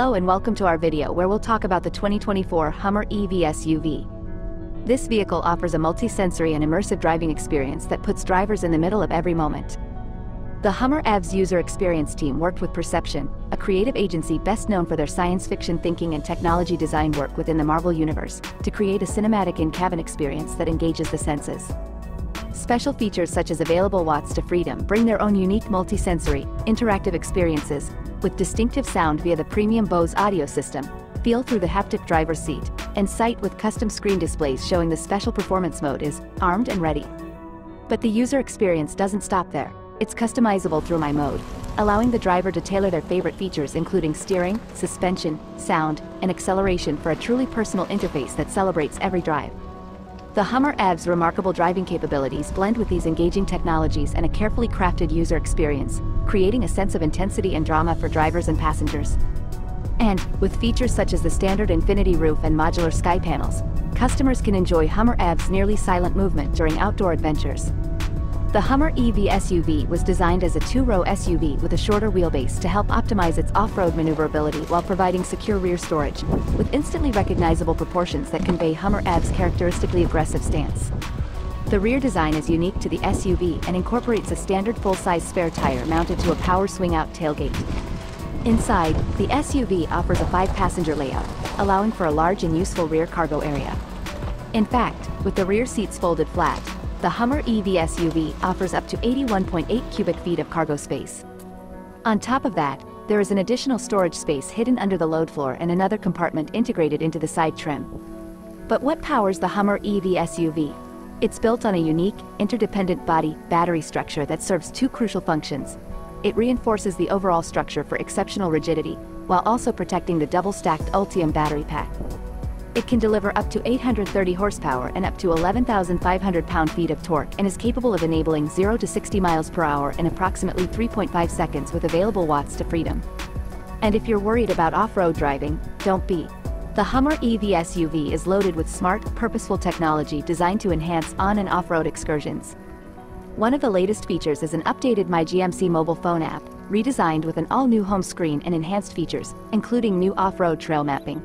Hello and welcome to our video where we'll talk about the 2024 Hummer EV SUV. This vehicle offers a multi-sensory and immersive driving experience that puts drivers in the middle of every moment. The Hummer EV's user experience team worked with Perception, a creative agency best known for their science fiction thinking and technology design work within the Marvel Universe, to create a cinematic in-cabin experience that engages the senses. Special features such as available Watts to Freedom bring their own unique multi-sensory, interactive experiences, with distinctive sound via the premium Bose audio system, feel through the haptic driver's seat, and sight with custom screen displays showing the special performance mode is armed and ready. But the user experience doesn't stop there. It's customizable through My Mode, allowing the driver to tailor their favorite features including steering, suspension, sound, and acceleration for a truly personal interface that celebrates every drive. The Hummer EV's remarkable driving capabilities blend with these engaging technologies and a carefully crafted user experience, creating a sense of intensity and drama for drivers and passengers. And, with features such as the standard Infinity Roof and Modular Sky Panels, customers can enjoy Hummer EV's nearly silent movement during outdoor adventures. The Hummer EV SUV was designed as a two-row SUV with a shorter wheelbase to help optimize its off-road maneuverability while providing secure rear storage, with instantly recognizable proportions that convey Hummer EV's characteristically aggressive stance. The rear design is unique to the SUV and incorporates a standard full-size spare tire mounted to a power swing-out tailgate. Inside, the SUV offers a five-passenger layout, allowing for a large and useful rear cargo area. In fact, with the rear seats folded flat, the Hummer EV SUV offers up to 81.8 cubic feet of cargo space. On top of that, there is an additional storage space hidden under the load floor and another compartment integrated into the side trim. But what powers the Hummer EV SUV? It's built on a unique, interdependent body-battery structure that serves two crucial functions. It reinforces the overall structure for exceptional rigidity, while also protecting the double-stacked Ultium battery pack. It can deliver up to 830 horsepower and up to 11,500 pound-feet of torque and is capable of enabling 0 to 60 miles per hour in approximately 3.5 seconds with available Watts to Freedom. And if you're worried about off-road driving, don't be. The Hummer EV SUV is loaded with smart, purposeful technology designed to enhance on- and off-road excursions. One of the latest features is an updated MyGMC mobile phone app, redesigned with an all-new home screen and enhanced features, including new off-road trail mapping.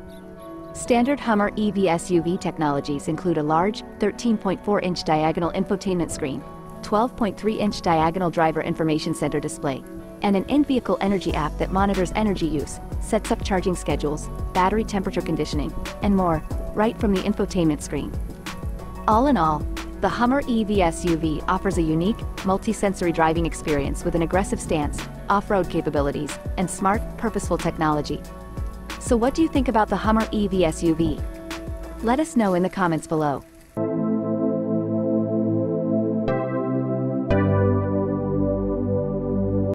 Standard Hummer EV SUV technologies include a large, 13.4-inch diagonal infotainment screen, 12.3-inch diagonal driver information center display, and an in-vehicle energy app that monitors energy use, sets up charging schedules, battery temperature conditioning, and more, right from the infotainment screen. All in all, the Hummer EV SUV offers a unique, multi-sensory driving experience with an aggressive stance, off-road capabilities, and smart, purposeful technology. So what do you think about the Hummer EV SUV? Let us know in the comments below.